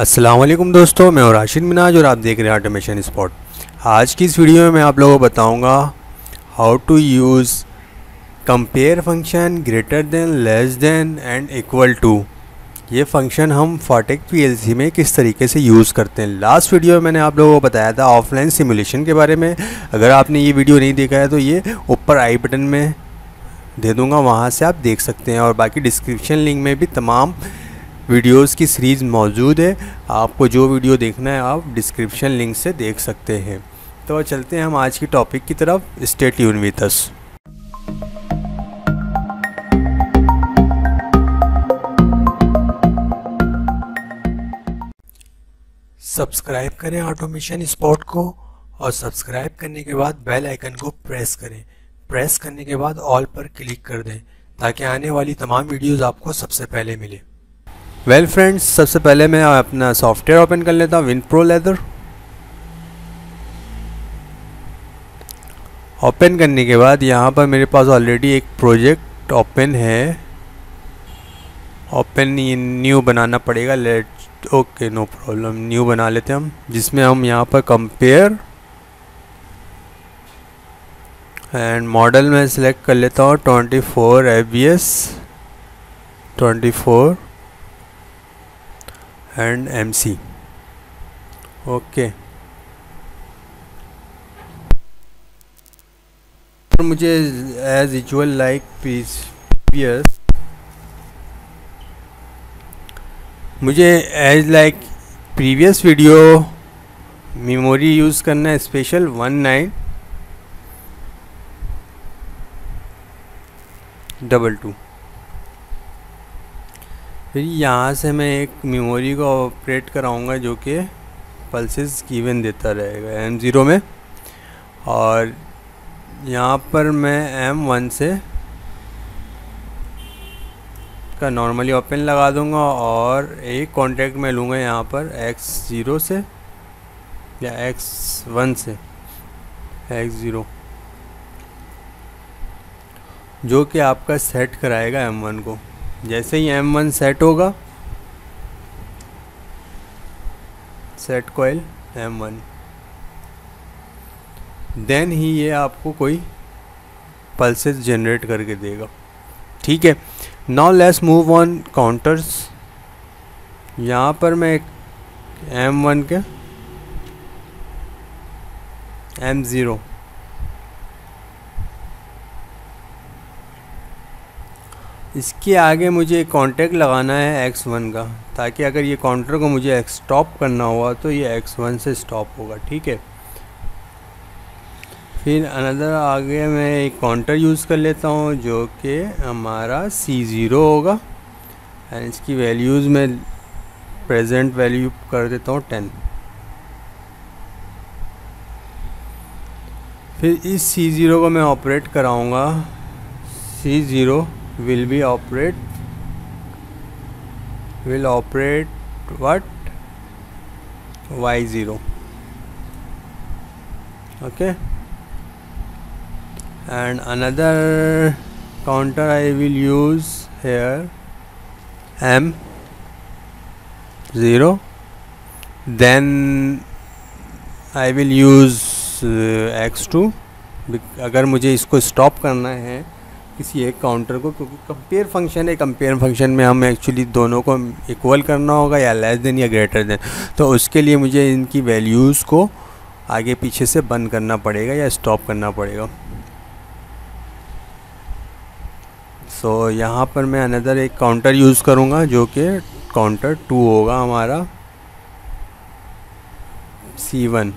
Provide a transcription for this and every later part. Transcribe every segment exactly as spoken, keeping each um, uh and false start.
अस्सलाम दोस्तों, मैं हूं राशिद मिनाज और आप देख रहे हैं ऑटोमेशन स्पॉट। आज की इस वीडियो में मैं आप लोगों को बताऊंगा how to use compare function greater than, less than and equal to. ये फंक्शन हम फाटेक पीएलसी में किस तरीके से यूज़ करते हैं। लास्ट वीडियो में मैंने आप लोगों को बताया था ऑफलाइन सिमुलेशन के बारे में। अगर आपने ये वीडियो नहीं देखा है तो ये ऊपर आई बटन में दे दूँगा, वहाँ से आप देख सकते हैं। और बाकी डिस्क्रिप्शन लिंक में भी तमाम वीडियोस की सीरीज़ मौजूद है, आपको जो वीडियो देखना है आप डिस्क्रिप्शन लिंक से देख सकते हैं। तो चलते हैं हम आज की टॉपिक की तरफ। Stay tune with us. Subscribe करें ऑटोमेशन स्पॉट को और सब्सक्राइब करने के बाद बेल आइकन को प्रेस करें। प्रेस करने के बाद ऑल पर क्लिक कर दें ताकि आने वाली तमाम वीडियोस आपको सबसे पहले मिले। वेल well फ्रेंड्स, सबसे पहले मैं अपना सॉफ्टवेयर ओपन कर लेता हूँ, विनप्रोलैदर। ओपन करने के बाद यहाँ पर मेरे पास ऑलरेडी एक प्रोजेक्ट ओपन है। ओपन न्यू बनाना पड़ेगा। Let okay, no problem, new बना लेते हैं हम, जिसमें हम यहाँ पर कंपेयर एंड मॉडल में सिलेक्ट कर लेता हूँ twenty four A B S twenty four and M C. Okay, मुझे एज यूजुअल लाइक प्रीवियस मुझे as like previous video memory use करना है, special one nine double two फिर यहाँ से मैं एक मेमोरी को ऑपरेट कराऊंगा जो कि पल्सेस गिवन देता रहेगा एम ज़ीरो में। और यहाँ पर मैं एम वन से का नॉर्मली ओपन लगा दूंगा और एक कॉन्टैक्ट में लूँगा यहाँ पर एक्स ज़ीरो से या एक्स वन से एक्स ज़ीरो, जो कि आपका सेट कराएगा एम वन को। जैसे ही एम वन सेट होगा, set coil M one, then ही ये आपको कोई पल्सेस जनरेट करके देगा। ठीक है, now let's move on counters. यहाँ पर मैं एक एम वन के एम ज़ीरो इसके आगे मुझे कॉन्टैक्ट लगाना है एक्स वन का, ताकि अगर ये काउंटर को मुझे स्टॉप करना हुआ तो ये एक्स वन से स्टॉप होगा। ठीक है, फिर अनदर आगे मैं एक काउंटर यूज़ कर लेता हूँ जो कि हमारा सी ज़ीरो होगा एंड इसकी वैल्यूज़ में प्रेजेंट वैल्यू कर देता हूँ टेन। फिर इस सी ज़ीरो को मैं ऑपरेट कराऊँगा। C zero will be operate will operate what Y zero, okay, and another counter I will use here M zero, then I will use uh, X two. अगर मुझे इसको stop करना है किसी एक काउंटर को, क्योंकि कंपेयर फंक्शन है, कंपेयर फंक्शन में हम एक्चुअली दोनों को इक्वल करना होगा या लेस देन या ग्रेटर देन, तो उसके लिए मुझे इनकी वैल्यूज़ को आगे पीछे से बंद करना पड़ेगा या स्टॉप करना पड़ेगा। सो so, यहाँ पर मैं अनदर एक काउंटर यूज़ करूँगा जो कि काउंटर टू होगा हमारा सी वन।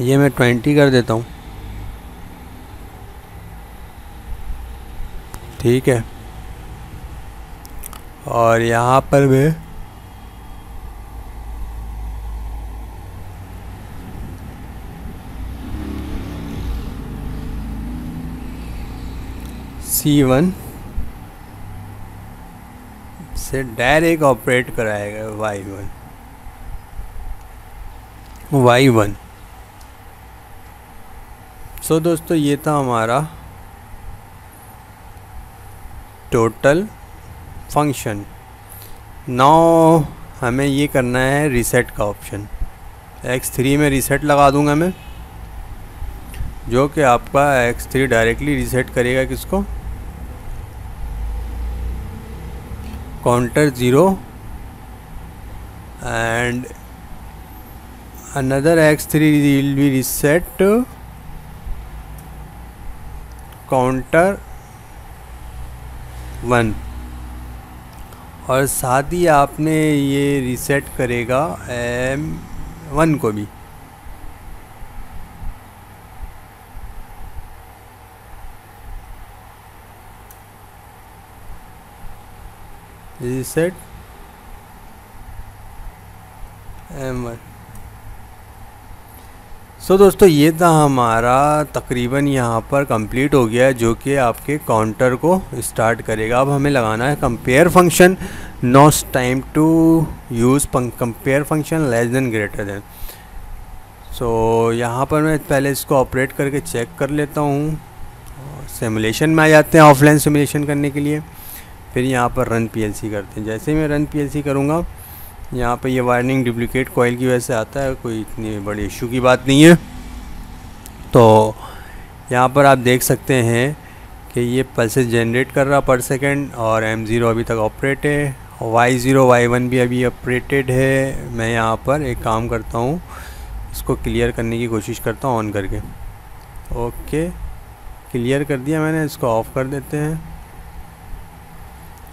ये मैं ट्वेंटी कर देता हूँ। ठीक है, और यहाँ पर मैं सी वन से डायरेक्ट ऑपरेट कराएगा Y one Y one. So दोस्तों, ये था हमारा टोटल फंक्शन। नाउ हमें ये करना है रीसेट का ऑप्शन। एक्स थ्री में रीसेट लगा दूंगा मैं, जो कि आपका एक्स थ्री डायरेक्टली रीसेट करेगा किसको, counter zero and another X three will be reset counter one. और साथ ही आपने ये रीसेट करेगा एम वन को भी। Reset M one. So so, दोस्तों ये था हमारा तकरीबन यहाँ पर कंप्लीट हो गया है, जो कि आपके काउंटर को स्टार्ट करेगा। अब हमें लगाना है compare function, not time to use compare function less than greater than. So यहाँ पर मैं पहले इसको ऑपरेट करके चेक कर लेता हूँ। सिमुलेशन में आ जाते हैं ऑफलाइन सिमुलेशन करने के लिए। फिर यहाँ पर रन पी एल सी करते हैं। जैसे ही मैं रन पी एल सी करूँगा, यहाँ पर ये वार्निंग डुप्लीकेट कॉइल की वजह से आता है, कोई इतनी बड़ी इशू की बात नहीं है। तो यहाँ पर आप देख सकते हैं कि ये पल्सेस जनरेट कर रहा पर सेकंड, और एम ज़ीरो अभी तक ऑपरेट है, वाई ज़ीरो वाई वन भी अभी ऑपरेटेड है। मैं यहाँ पर एक काम करता हूँ, इसको क्लियर करने की कोशिश करता हूँ ऑन करके। ओके, क्लियर कर दिया मैंने, इसको ऑफ़ कर देते हैं।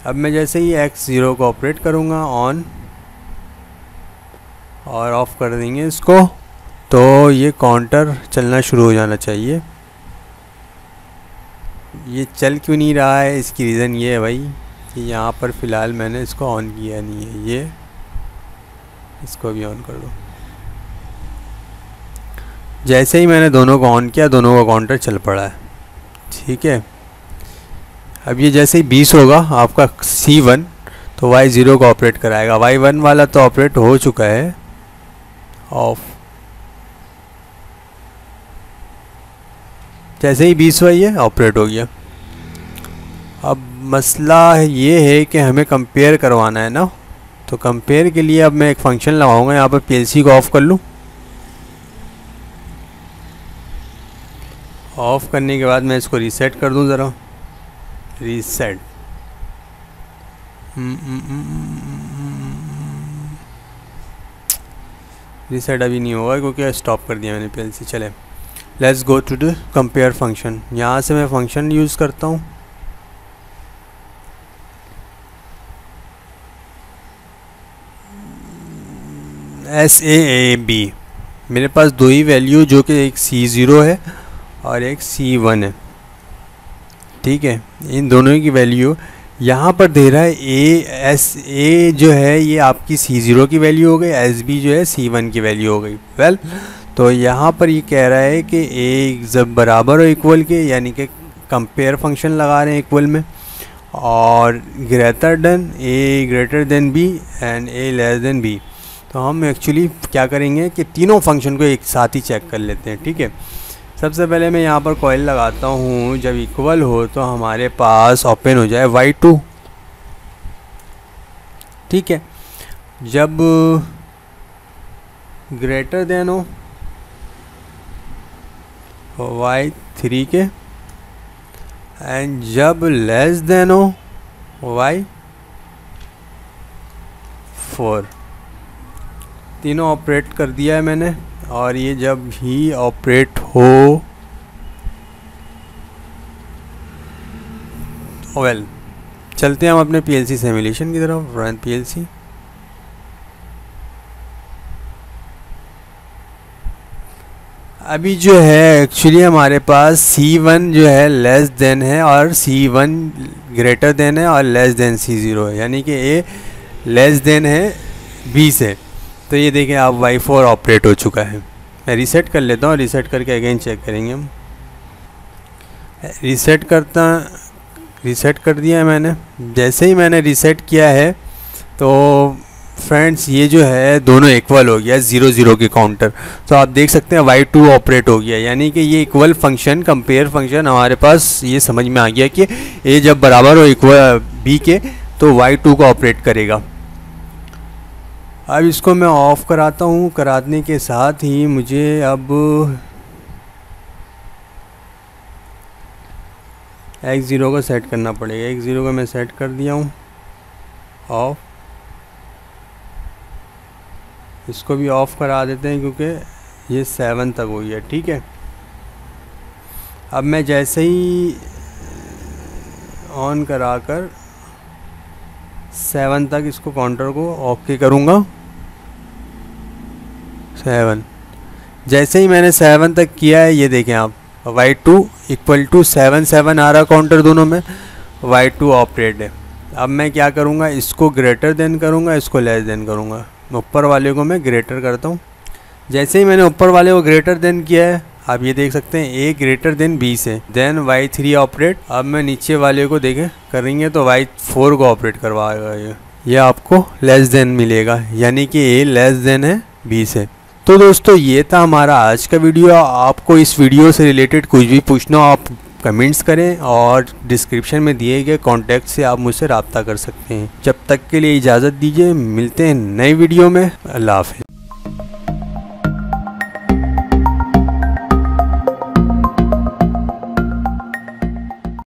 अब मैं जैसे ही एक्स ज़ीरो को ऑपरेट करूँगा, ऑन और ऑफ़ कर देंगे इसको, तो ये काउंटर चलना शुरू हो जाना चाहिए। ये चल क्यों नहीं रहा है, इसकी रीज़न ये है भाई कि यहाँ पर फ़िलहाल मैंने इसको ऑन किया नहीं है। ये इसको भी ऑन कर दो। जैसे ही मैंने दोनों को ऑन किया, दोनों का काउंटर चल पड़ा है। ठीक है, अब ये जैसे ही बीस होगा आपका सी वन, तो वाई ज़ीरो को ऑपरेट कराएगा। वाई वन वाला तो ऑपरेट हो चुका है, ऑफ। जैसे ही बीस हुई है, ऑपरेट हो गया। अब मसला ये है कि हमें कंपेयर करवाना है ना, तो कंपेयर के लिए अब मैं एक फंक्शन लगाऊंगा। यहाँ पर पीएलसी को ऑफ़ कर लूँ। ऑफ़ करने के बाद मैं इसको रीसेट कर दूँ ज़रा। रीसेट रीसेट अभी नहीं होगा क्योंकि स्टॉप कर दिया मैंने पीएलसी। चले, let's go to the compare function. यहाँ से मैं फंक्शन यूज़ करता हूँ। एस ए ए बी, मेरे पास दो ही वैल्यू, जो कि एक सी ज़ीरो है और एक सी वन है। ठीक है, इन दोनों की वैल्यू यहाँ पर दे रहा है। ए एस ए जो है ये आपकी सी ज़ीरो की वैल्यू हो गई, एस बी जो है सी वन की वैल्यू हो गई। वेल well, तो यहाँ पर ये कह रहा है कि ए जब बराबर हो इक्वल के, यानी कि कंपेयर फंक्शन लगा रहे हैं इक्वल में, और greater than, A greater than B and A less than B. तो हम एक्चुअली क्या करेंगे कि तीनों फंक्शन को एक साथ ही चेक कर लेते हैं। ठीक है, सबसे पहले मैं यहाँ पर कॉइल लगाता हूँ। जब इक्वल हो तो हमारे पास ओपन हो जाए वाई टू। ठीक है, जब ग्रेटर देन हो वाई थ्री के, एंड जब लेस देन हो वाई फोर। तीनों ऑपरेट कर दिया है मैंने, और ये जब ही ऑपरेट हो वेल well, चलते हैं हम अपने पीएलसी सिमुलेशन की तरफ। Run PLC. अभी जो है एक्चुअली हमारे पास सी वन जो है लेस देन है, और सी वन ग्रेटर देन है, और लेस देन सी ज़ीरो है, यानी कि ए लेस देन है बी से। तो ये देखें आप, वाई फोर ऑपरेट हो चुका है। मैं रीसेट कर लेता हूँ। रीसेट करके अगेन चेक करेंगे हम। रीसेट करता रीसेट कर दिया है मैंने। जैसे ही मैंने रीसेट किया है, तो फ्रेंड्स ये जो है दोनों इक्वल हो गया, ज़ीरो ज़ीरो के काउंटर। तो आप देख सकते हैं वाई टू ऑपरेट हो गया, यानी कि ये इक्वल फंक्शन, कंपेयर फंक्शन हमारे पास ये समझ में आ गया कि ए जब बराबर हो इक्वल बी के, तो वाई टू को ऑपरेट करेगा। अब इसको मैं ऑफ़ कराता हूँ। कराने के साथ ही मुझे अब एक्स ज़ीरो को सेट करना पड़ेगा। एक्स ज़ीरो को मैं सेट कर दिया हूँ, ऑफ। इसको भी ऑफ़ करा देते हैं क्योंकि ये सेवन तक हुई है। ठीक है, अब मैं जैसे ही ऑन करा कर सेवन तक इसको काउंटर को ओके करूँगा। सेवन जैसे ही मैंने सेवन तक किया है, ये देखें आप Y two equal to seven seven आ रहा काउंटर दोनों में, वाई टू ऑपरेट है। अब मैं क्या करूँगा, इसको ग्रेटर देन करूँगा, इसको लेस देन करूँगा। ऊपर वाले को मैं ग्रेटर करता हूँ। जैसे ही मैंने ऊपर वाले को ग्रेटर देन किया है, आप ये देख सकते हैं ए ग्रेटर देन बी से, देन वाई थ्री ऑपरेट। अब मैं नीचे वाले को देखें करेंगे तो वाई फोर को ऑपरेट करवाएगा। ये ये आपको लेस देन मिलेगा, यानी कि ए लेस देन है बी से। तो दोस्तों ये था हमारा आज का वीडियो। आपको इस वीडियो से रिलेटेड कुछ भी पूछना हो आप कमेंट्स करें, और डिस्क्रिप्शन में दिए गए कॉन्टैक्ट से आप मुझसे राब्ता कर सकते हैं। जब तक के लिए इजाज़त दीजिए, मिलते हैं नए वीडियो में। अल्लाह हाफिज़।